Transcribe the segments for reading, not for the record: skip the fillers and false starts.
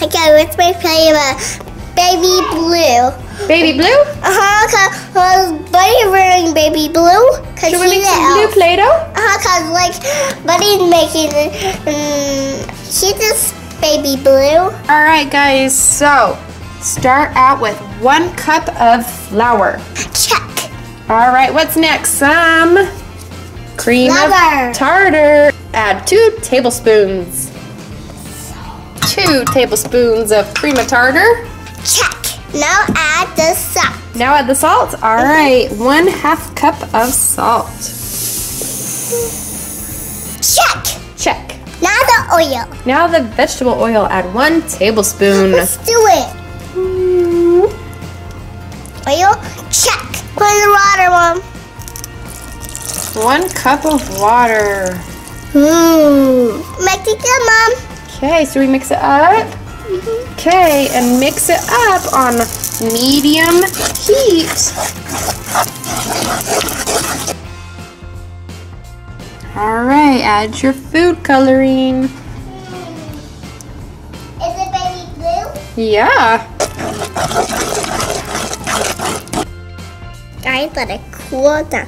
Okay, what's my favorite? Baby blue. Baby blue? Cause Buddy wearing baby blue. Cause should we make some blue Play Doh? Cause like Buddy's making it. She just baby blue. All right, guys. So start out with 1 cup of flour. Check. All right. What's next? Some cream of tartar. Add 2 tablespoons. 2 tablespoons of cream of tartar. Check. Now add the salt. Now add the salt. All right, 1/2 cup of salt. Check. Check. Now the oil. Now the vegetable oil. Add 1 tablespoon. Let's do it. Oil. Check. Put in the water, Mom. 1 cup of water. Mix it up, Mom. Okay, so we mix it up. Okay, and mix it up on medium heat. All right, add your food coloring. Is it baby blue? Yeah. Guys, let it cool down.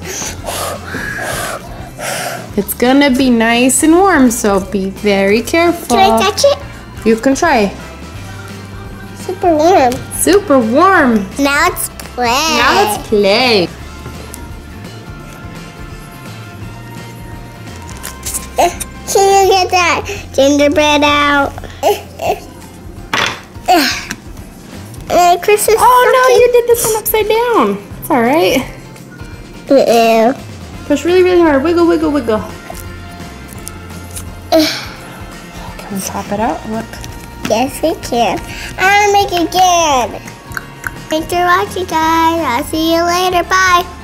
It's gonna be nice and warm, so be very careful. Can I touch it? You can try. Super warm. Super warm. Now let's play. Now let's play. Can you get that gingerbread out? Christmas. Oh no, you did this one upside down. It's all right. Ew. Push really, really hard. Wiggle, wiggle, wiggle. Can we pop it out? Look. Yes, we can. I'm gonna make it again. Thanks for watching, guys. I'll see you later. Bye.